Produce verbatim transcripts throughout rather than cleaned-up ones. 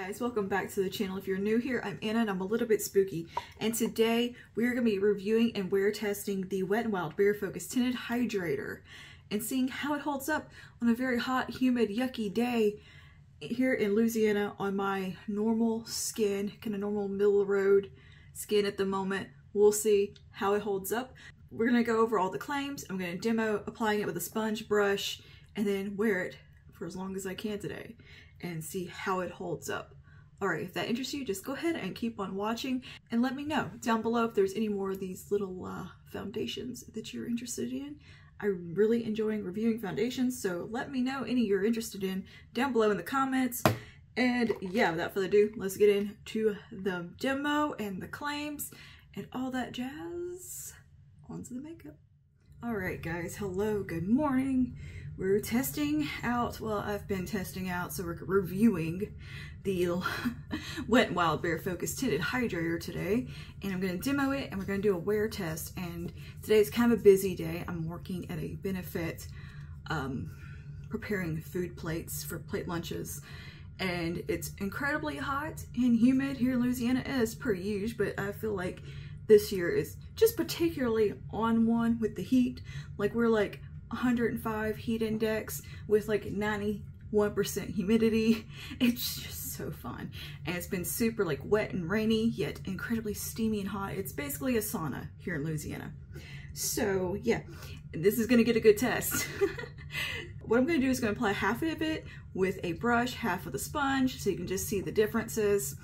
guys, welcome back to the channel. If you're new here, I'm Anna and I'm a little bit spooky, and today we're going to be reviewing and wear testing the Wet n Wild Bare Focus Tinted Hydrator and seeing how it holds up on a very hot, humid, yucky day here in Louisiana on my normal skin, kind of normal middle road skin at the moment. We'll see how it holds up. We're going to go over all the claims. I'm going to demo applying it with a sponge brush and then wear it for as long as I can today and see how it holds up. Alright, if that interests you, just go ahead and keep on watching and let me know down below if there's any more of these little uh, foundations that you're interested in. I'm really enjoying reviewing foundations, so let me know any you're interested in down below in the comments. And yeah, without further ado, let's get into the demo and the claims and all that jazz. On to the makeup. Alright guys, hello, good morning. We're testing out, well, I've been testing out, so we're reviewing the Wet n Wild Bare Focus Tinted Hydrator today, and I'm going to demo it, and we're going to do a wear test, and today's kind of a busy day. I'm working at a benefit, um, preparing food plates for plate lunches, and it's incredibly hot and humid here in Louisiana, as per usual, but I feel like this year is just particularly on one with the heat. Like we're like one hundred five heat index with like ninety-one percent humidity. It's just so fun. And it's been super like wet and rainy, yet incredibly steamy and hot. It's basically a sauna here in Louisiana. So yeah, this is gonna get a good test. What I'm gonna do is gonna apply half of it with a brush, half with a sponge, so you can just see the differences,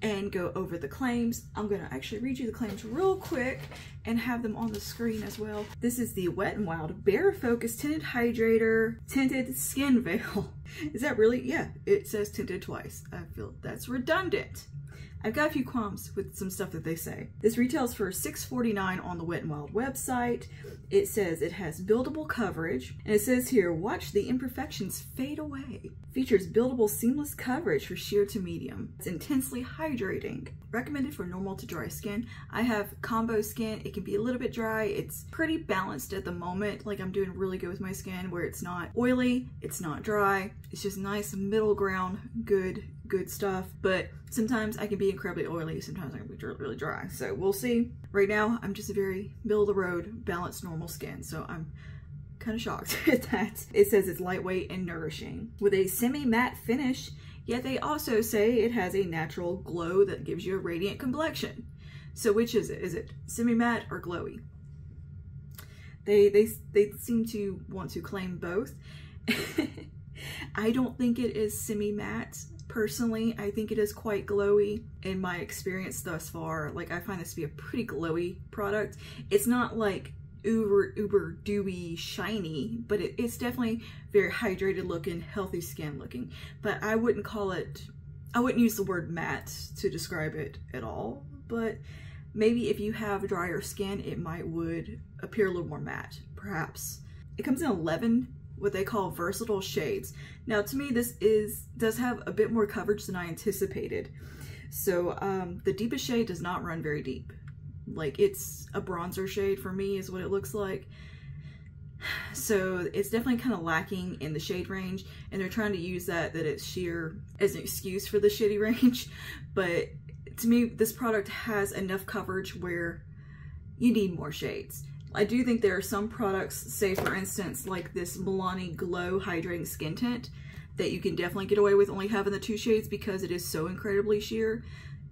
and go over the claims. I'm gonna actually read you the claims real quick and have them on the screen as well. This is the Wet n Wild Bare Focus Tinted Hydrator Tinted Skin Veil. Is that really? Yeah, it says tinted twice. I feel that's redundant. I've got a few qualms with some stuff that they say. This retails for six forty-nine on the Wet n Wild website. It says it has buildable coverage, and it says here, watch the imperfections fade away. Features buildable seamless coverage for sheer to medium. It's intensely hydrating. Recommended for normal to dry skin. I have combo skin. It can be a little bit dry. It's pretty balanced at the moment. Like I'm doing really good with my skin where it's not oily, it's not dry. It's just nice middle ground, good, good stuff. But sometimes I can be incredibly oily, sometimes I can be really dry. So we'll see. Right now, I'm just a very middle of the road, balanced, normal skin. So I'm kind of shocked at that. It says it's lightweight and nourishing with a semi-matte finish, yet they also say it has a natural glow that gives you a radiant complexion. So which is it? Is it semi-matte or glowy? They, they, they seem to want to claim both. I don't think it is semi-matte. Personally, I think it is quite glowy in my experience thus far. Like, I find this to be a pretty glowy product. It's not like uber, uber dewy shiny, but it, it's definitely very hydrated looking, healthy skin looking. But I wouldn't call it, I wouldn't use the word matte to describe it at all. But maybe if you have drier skin, it might would appear a little more matte, perhaps. It comes in eleven what they call versatile shades. Now to me, this is does have a bit more coverage than I anticipated. So um, the deepest shade does not run very deep. Like it's a bronzer shade for me is what it looks like. So it's definitely kind of lacking in the shade range, and they're trying to use that, that it's sheer as an excuse for the shitty range. But to me, this product has enough coverage where you need more shades. I do think there are some products, say for instance, like this Milani Glow Hydrating Skin Tint, that you can definitely get away with only having the two shades because it is so incredibly sheer.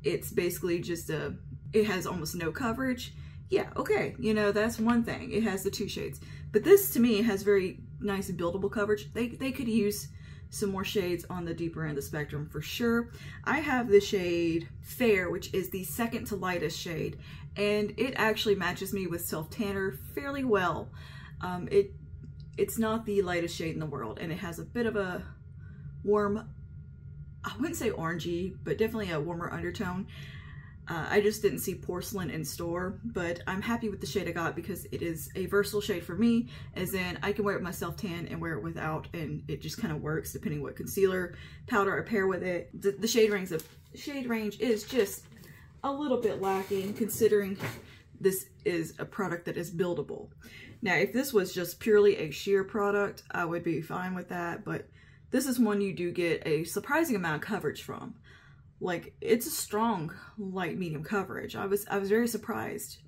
It's basically just a, it has almost no coverage. Yeah, okay, you know, that's one thing. It has the two shades. But this to me has very nice buildable coverage. They, they could use some more shades on the deeper end of the spectrum for sure. I have the shade Fair, which is the second to lightest shade, and it actually matches me with Self Tanner fairly well. Um, it It's not the lightest shade in the world, and it has a bit of a warm, I wouldn't say orangey, but definitely a warmer undertone. Uh, I just didn't see porcelain in store, but I'm happy with the shade I got because it is a versatile shade for me, as in I can wear it with my self-tan and wear it without, and it just kind of works depending what concealer, powder I pair with it. The, the shade, range of, shade range is just a little bit lacking considering this is a product that is buildable. Now, if this was just purely a sheer product, I would be fine with that, but this is one you do get a surprising amount of coverage from. Like, it's a strong light medium coverage. I was I was very surprised.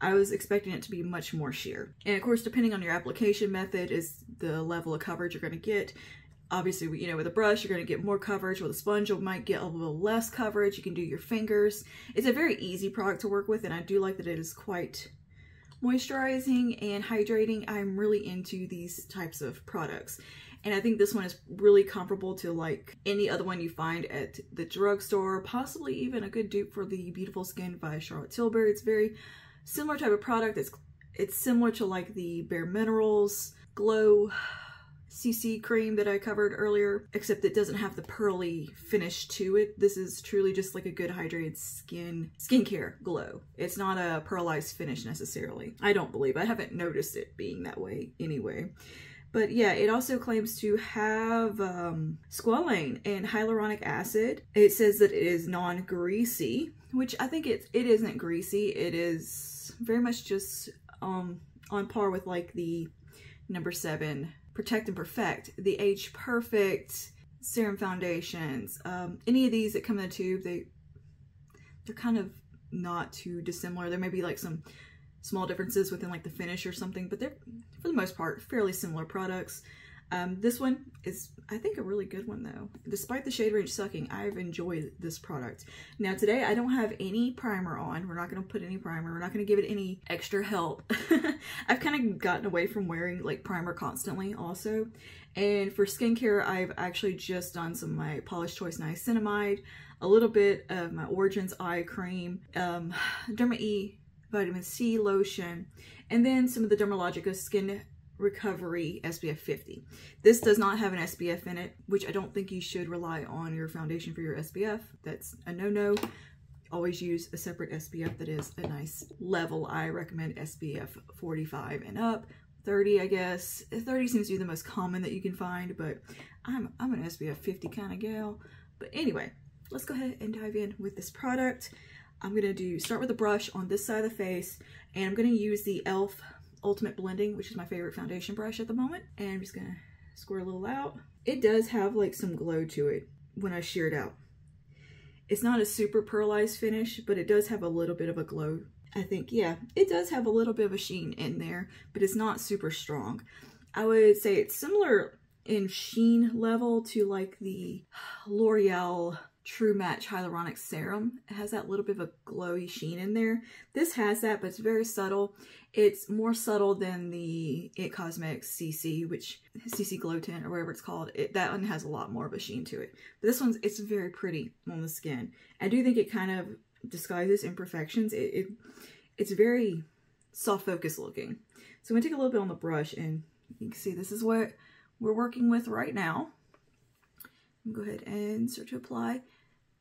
I was expecting it to be much more sheer. And of course, depending on your application method is the level of coverage you're going to get. Obviously, you know, with a brush, you're going to get more coverage. With a sponge, you might get a little less coverage. You can do your fingers. It's a very easy product to work with, and I do like that it is quite moisturizing and hydrating. I'm really into these types of products. And I think this one is really comparable to like any other one you find at the drugstore, possibly even a good dupe for the Beautiful Skin by Charlotte Tilbury. It's very similar type of product. It's, it's similar to like the Bare Minerals Glow C C cream that I covered earlier, except it doesn't have the pearly finish to it. This is truly just like a good hydrated skin, skincare glow. It's not a pearlized finish necessarily. I don't believe, I haven't noticed it being that way anyway. But yeah, it also claims to have um, squalane and hyaluronic acid. It says that it is non-greasy, which I think it, it isn't greasy. It is very much just um, on par with like the number seven Protect and Perfect, the Age Perfect serum foundations. Um, any of these that come in the tube, they, they're kind of not too dissimilar. There may be like some small differences within like the finish or something, but they're, for the most part, fairly similar products. Um, this one is, I think, a really good one though. Despite the shade range sucking, I've enjoyed this product. Now today, I don't have any primer on. We're not gonna put any primer. We're not gonna give it any extra help. I've kind of gotten away from wearing like primer constantly also. And for skincare, I've actually just done some of my Paula's Choice niacinamide, a little bit of my Origins eye cream, um, Derma E, vitamin C lotion, and then some of the Dermalogica Skin Recovery S P F fifty. This does not have an S P F in it, which I don't think you should rely on your foundation for your S P F. That's a no-no. Always use a separate S P F that is a nice level. I recommend S P F forty-five and up. thirty, I guess. thirty seems to be the most common that you can find, but I'm, I'm an S P F fifty kind of gal. But anyway, let's go ahead and dive in with this product. I'm gonna do, start with a brush on this side of the face, and I'm gonna use the e l f. Ultimate Blending, which is my favorite foundation brush at the moment. And I'm just gonna squirt a little out. It does have like some glow to it when I sheer it out. It's not a super pearlized finish, but it does have a little bit of a glow. I think, yeah, it does have a little bit of a sheen in there, but it's not super strong. I would say it's similar in sheen level to like the L'Oreal True Match Hyaluronic Serum. It has that little bit of a glowy sheen in there. This has that, but it's very subtle. It's more subtle than the It Cosmetics C C, which C C Glow Tint or whatever it's called. It, that one has a lot more of a sheen to it. But this one's, it's very pretty on the skin. I do think it kind of disguises imperfections. It, it It's very soft focus looking. So I'm gonna take a little bit on the brush, and you can see this is what we're working with right now. Go ahead and start to apply.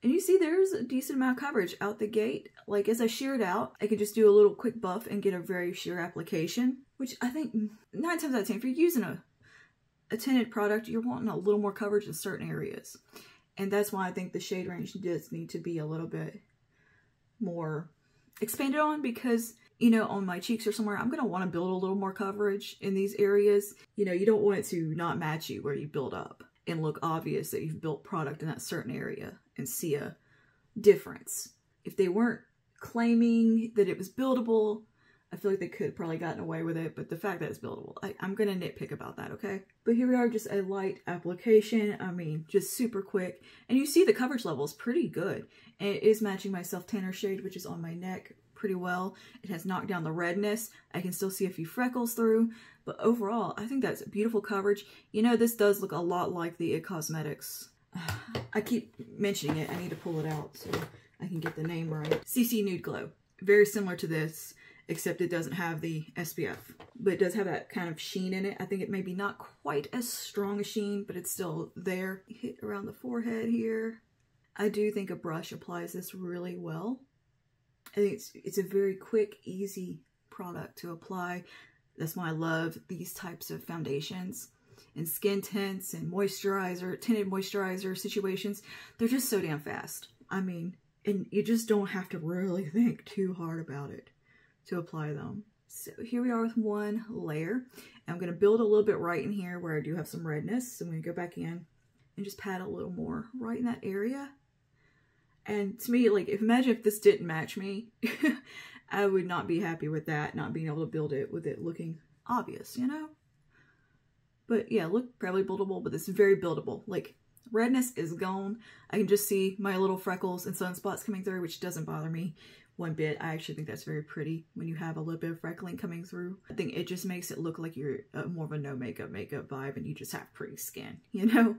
And you see there's a decent amount of coverage out the gate. Like as I shear it out, I can just do a little quick buff and get a very sheer application, which I think nine times out of ten, if you're using a, a tinted product, you're wanting a little more coverage in certain areas. And that's why I think the shade range does need to be a little bit more expanded on, because, you know, on my cheeks or somewhere, I'm going to want to build a little more coverage in these areas. You know, you don't want it to not match you where you build up and look obvious that you've built product in that certain area and see a difference. If they weren't claiming that it was buildable, I feel like they could have probably gotten away with it, but the fact that it's buildable, I, I'm gonna nitpick about that, okay? But here we are, just a light application. I mean, just super quick. And you see the coverage level is pretty good. And it is matching my Self Tanner shade, which is on my neck pretty well. It has knocked down the redness. I can still see a few freckles through, but overall, I think that's beautiful coverage. You know, this does look a lot like the It Cosmetics. I keep mentioning it. I need to pull it out so I can get the name right. C C Nude Glow. Very similar to this, except it doesn't have the S P F, but it does have that kind of sheen in it. I think it may be not quite as strong a sheen, but it's still there. Hit around the forehead here. I do think a brush applies this really well. I think it's, it's a very quick, easy product to apply. That's why I love these types of foundations and skin tints and moisturizer, tinted moisturizer situations. They're just so damn fast. I mean, and you just don't have to really think too hard about it to apply them. So here we are with one layer. I'm going to build a little bit right in here where I do have some redness. So I'm going to go back in and just pat a little more right in that area. And to me, like, if imagine if this didn't match me, I would not be happy with that, not being able to build it with it looking obvious, you know? But yeah, look, probably buildable, but it's very buildable. Like, redness is gone. I can just see my little freckles and sunspots coming through, which doesn't bother me one bit. I actually think that's very pretty when you have a little bit of freckling coming through. I think it just makes it look like you're uh, more of a no makeup makeup vibe and you just have pretty skin, you know?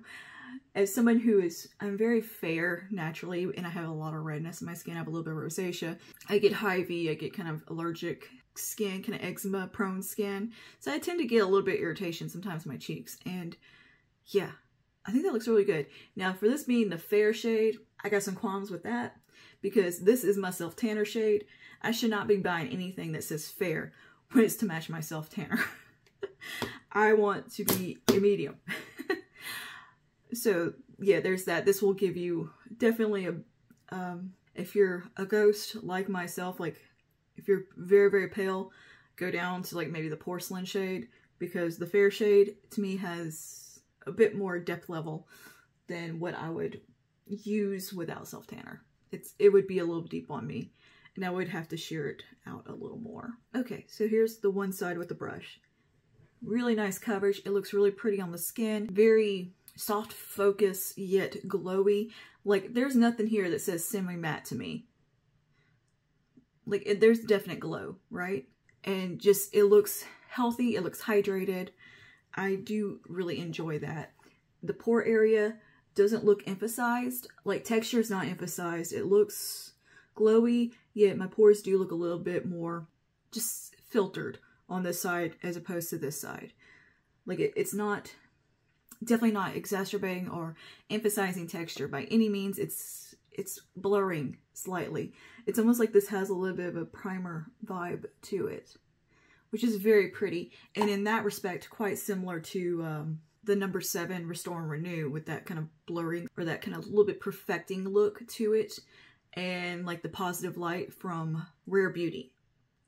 As someone who is, I'm very fair naturally, and I have a lot of redness in my skin. I have a little bit of rosacea. I get hivey, I get kind of allergic skin, kind of eczema prone skin. So I tend to get a little bit of irritation sometimes in my cheeks. And yeah, I think that looks really good. Now for this being the fair shade, I got some qualms with that because this is my self tanner shade. I should not be buying anything that says fair when it's to match my self tanner. I want to be a medium. So yeah, there's that. This will give you definitely a, um, if you're a ghost like myself, like if you're very, very pale, go down to like maybe the porcelain shade, because the fair shade to me has a bit more depth level than what I would use without self tanner. It's, it would be a little deep on me and I would have to sheer it out a little more. Okay, so here's the one side with the brush. Really nice coverage. It looks really pretty on the skin. Very soft focus, yet glowy. Like, there's nothing here that says semi matte to me. Like, it, there's definite glow, right? And just, it looks healthy, it looks hydrated. I do really enjoy that. The pore area doesn't look emphasized. Like, texture is not emphasized. It looks glowy, yet my pores do look a little bit more just filtered on this side as opposed to this side. Like, it, it's not... definitely not exacerbating or emphasizing texture by any means. It's it's blurring slightly. It's almost like this has a little bit of a primer vibe to it, which is very pretty. And in that respect, quite similar to um, the number seven Restore and Renew, with that kind of blurring or that kind of little bit perfecting look to it. And like the positive light from Rare Beauty,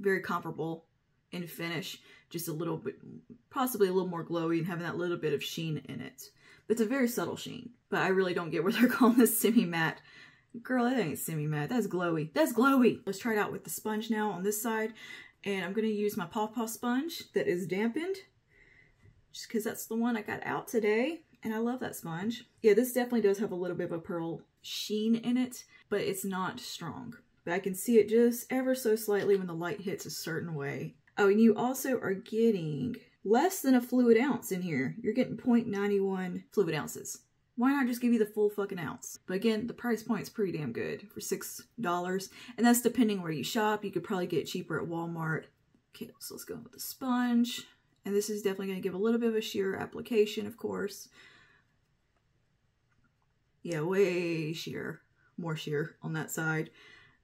very comparable in finish, just a little bit, possibly a little more glowy and having that little bit of sheen in it. But it's a very subtle sheen, but I really don't get where they're calling this semi-matte. Girl, that ain't semi-matte, that's glowy. That's glowy! Let's try it out with the sponge now on this side, and I'm gonna use my Paw Paw sponge that is dampened, just because that's the one I got out today, and I love that sponge. Yeah, this definitely does have a little bit of a pearl sheen in it, but it's not strong. But I can see it just ever so slightly when the light hits a certain way. Oh, and you also are getting less than a fluid ounce in here. You're getting zero point nine one fluid ounces. Why not just give you the full fucking ounce? But again, the price point's pretty damn good for six dollars. And that's depending where you shop. You could probably get it cheaper at Walmart. Okay, so let's go with the sponge. And this is definitely going to give a little bit of a sheer application, of course. Yeah, way sheer. More sheer on that side.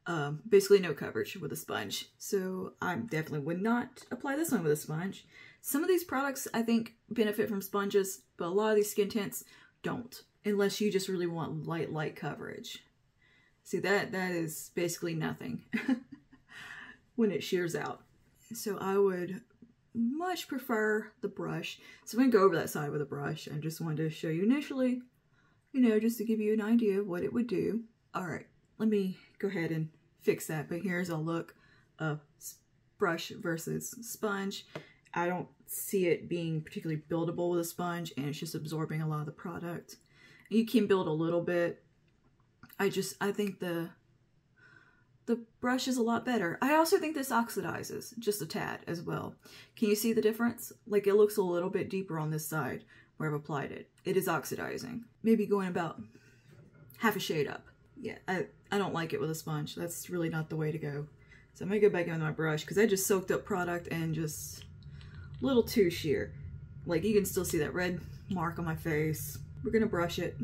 Um, basically no coverage with a sponge. So I definitely would not apply this one with a sponge. Some of these products I think benefit from sponges, but a lot of these skin tints don't, unless you just really want light, light coverage. See, that, that is basically nothing when it shears out. So I would much prefer the brush. So I'm gonna go over that side with a brush. I just wanted to show you initially, you know, just to give you an idea of what it would do. All right, let me go ahead and fix that. But here's a look of brush versus sponge. I don't see it being particularly buildable with a sponge, and it's just absorbing a lot of the product. You can build a little bit. I just, I think the the brush is a lot better. I also think this oxidizes just a tad as well. Can you see the difference? Like, it looks a little bit deeper on this side where I've applied it. It is oxidizing. Maybe going about half a shade up. Yeah, I, I don't like it with a sponge. That's really not the way to go. So I'm gonna go back in with my brush because I just soaked up product and just a little too sheer. Like, you can still see that red mark on my face. We're gonna brush it.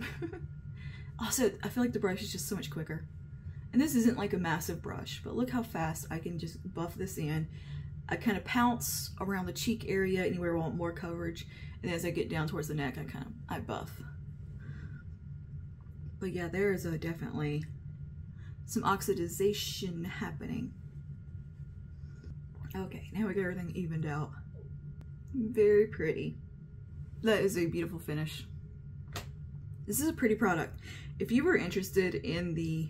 Also, I feel like the brush is just so much quicker. And this isn't like a massive brush, but look how fast I can just buff this in. I kind of pounce around the cheek area, anywhere I want more coverage. And as I get down towards the neck, I kind of, I buff. But yeah, there is a definitely some oxidization happening. Okay, now we got everything evened out. Very pretty. That is a beautiful finish. This is a pretty product. If you were interested in the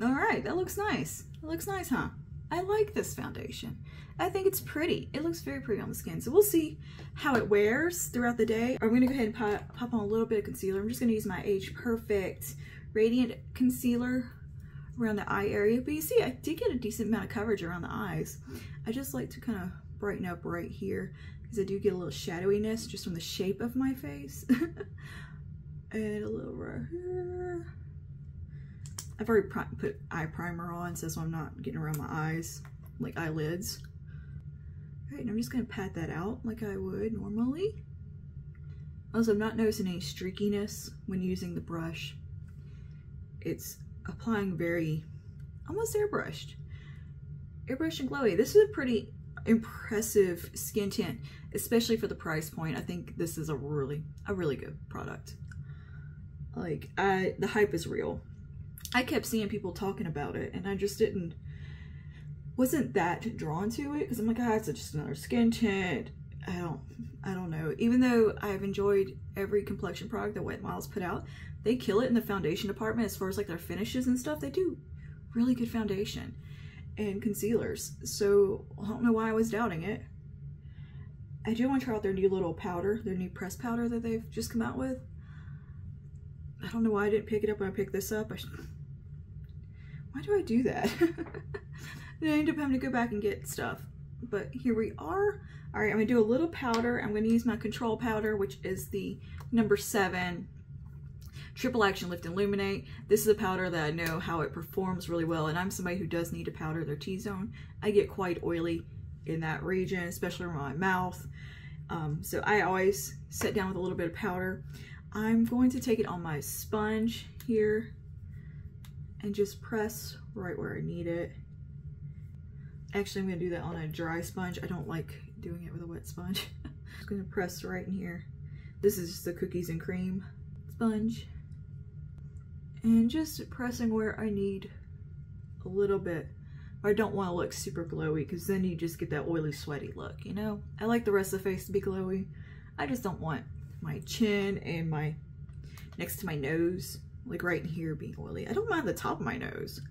All right, that looks nice. It looks nice, huh? I like this foundation. I think it's pretty. It looks very pretty on the skin. So we'll see how it wears throughout the day. I'm gonna go ahead and pop, pop on a little bit of concealer. I'm just gonna use my Age Perfect Radiant Concealer around the eye area. But you see, I did get a decent amount of coverage around the eyes. I just like to kind of brighten up right here because I do get a little shadowiness just from the shape of my face. And a little right here. I've already put eye primer on, so that's why I'm not getting around my eyes, like eyelids. All right, and I'm just gonna pat that out like I would normally. Also, I'm not noticing any streakiness when using the brush. It's applying very, almost airbrushed. Airbrushed and glowy. This is a pretty impressive skin tint, especially for the price point. I think this is a really, a really good product. Like, I, the hype is real. I kept seeing people talking about it, and I just didn't, wasn't that drawn to it, because I'm like, ah, it's just another skin tint. I don't, I don't know. Even though I've enjoyed every complexion product that Wet n Wild's put out, they kill it in the foundation department as far as like their finishes and stuff. They do really good foundation and concealers. So I don't know why I was doubting it. I do want to try out their new little powder, their new pressed powder that they've just come out with. I don't know why I didn't pick it up when I picked this up. I should... Why do I do that? Then I end up having to go back and get stuff. But here we are. All right, I'm gonna do a little powder. I'm gonna use my control powder, which is the number seven Triple Action Lift and Illuminate. This is a powder that I know how it performs really well, and I'm somebody who does need to powder their T-zone. I get quite oily in that region, especially around my mouth. Um, so I always sit down with a little bit of powder. I'm going to take it on my sponge here and just press right where I need it. Actually, I'm gonna do that on a dry sponge. I don't like doing it with a wet sponge. I'm just gonna press right in here. This is just the cookies and cream sponge. And just pressing where I need a little bit. I don't wanna look super glowy because then you just get that oily, sweaty look, you know? I like the rest of the face to be glowy. I just don't want my chin and my next to my nose, like right in here, being oily. I don't mind the top of my nose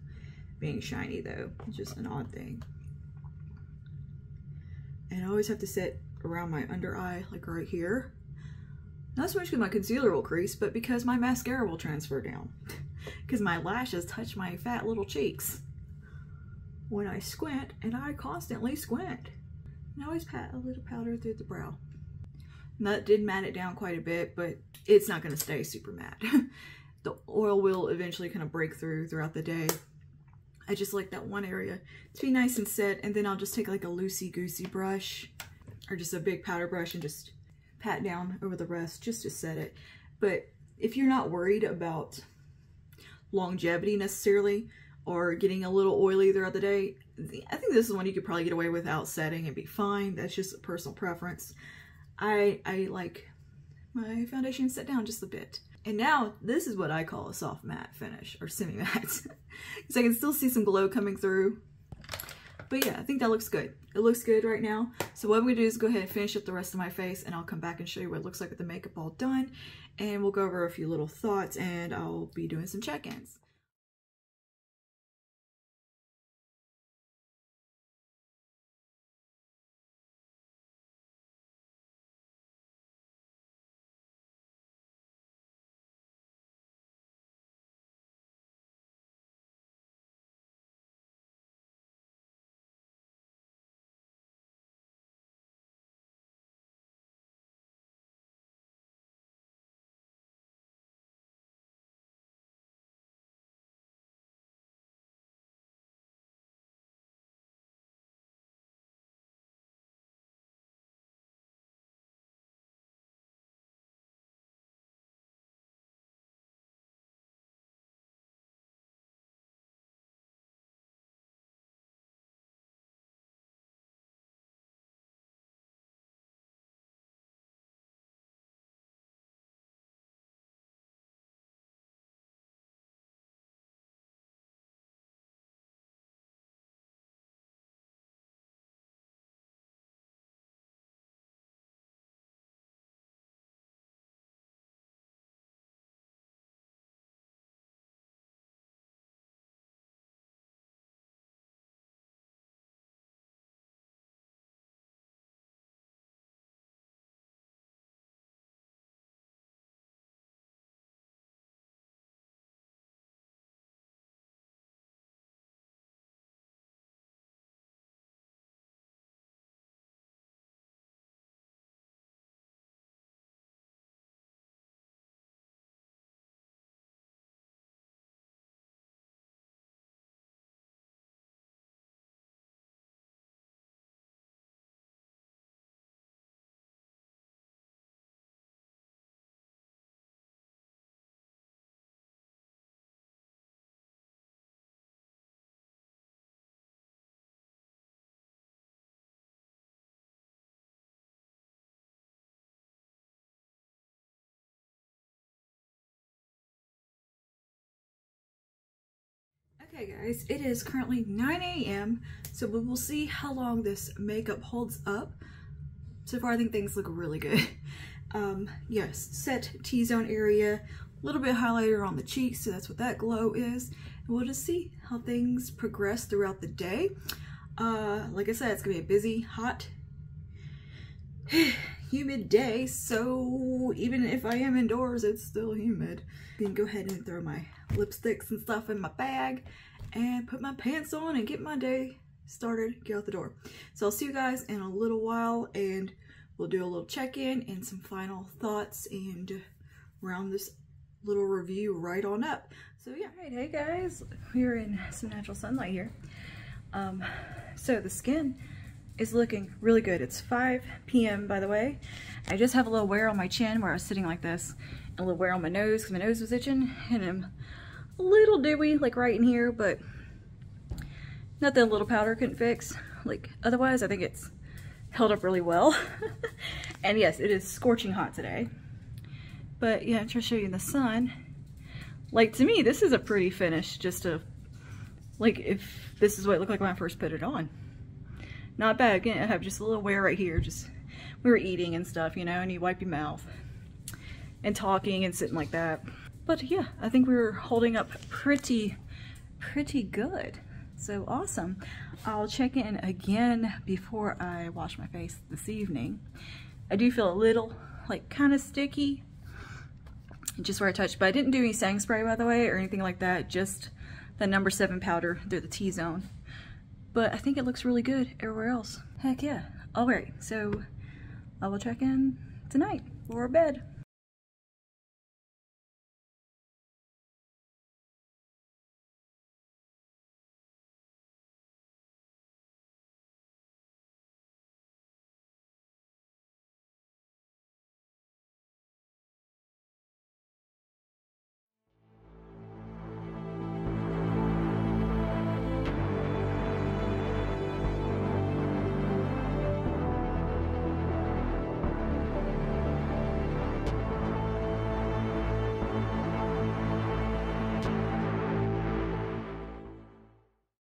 being shiny though. It's just an odd thing. And I always have to sit around my under eye, like right here. Not so much because my concealer will crease, but because my mascara will transfer down. Because my lashes touch my fat little cheeks when I squint, and I constantly squint. And I always pat a little powder through the brow. Now, that did matte it down quite a bit, but it's not gonna stay super matte. The oil will eventually kind of break through throughout the day. I just like that one area to be nice and set, and then I'll just take like a loosey-goosey brush or just a big powder brush and just pat down over the rest just to set it. But if you're not worried about longevity necessarily or getting a little oily throughout the day, I think this is one you could probably get away without setting and be fine. That's just a personal preference. I, I like my foundation set down just a bit. And now this is what I call a soft matte finish or semi-matte. Because I can still see some glow coming through. But yeah, I think that looks good. It looks good right now. So what I'm gonna do is go ahead and finish up the rest of my face, and I'll come back and show you what it looks like with the makeup all done. And we'll go over a few little thoughts, and I'll be doing some check-ins. Okay guys, it is currently nine A M so we will see how long this makeup holds up. So far I think things look really good. Um, yes, set T-zone area, a little bit of highlighter on the cheeks, so that's what that glow is. And we'll just see how things progress throughout the day. Uh, like I said, it's gonna be a busy, hot, humid day, so even if I am indoors, it's still humid. I'm gonna go ahead and throw my lipsticks and stuff in my bag and put my pants on and get my day started, get out the door. So I'll see you guys in a little while and we'll do a little check-in and some final thoughts and round this little review right on up. So yeah. All right, hey guys, we're in some natural sunlight here. Um, so the skin is looking really good. It's five P M by the way. I just have a little wear on my chin where I was sitting like this, and a little wear on my nose because my nose was itching, and I'm a little dewy like right in here, but not that a little powder couldn't fix. Like otherwise I think it's held up really well. And yes, it is scorching hot today, but yeah, I'm trying to show you in the sun. Like to me this is a pretty finish, just a like if this is what it looked like when I first put it on. Not bad. Again, I have just a little wear right here. Just we were eating and stuff, you know, and you wipe your mouth and talking and sitting like that. But yeah, I think we were holding up pretty, pretty good. So awesome. I'll check in again before I wash my face this evening. I do feel a little like kind of sticky just where I touched, but I didn't do any setting spray by the way or anything like that. Just the number seven powder through the T-zone. But I think it looks really good everywhere else. Heck yeah. All right, so I will check in tonight before bed.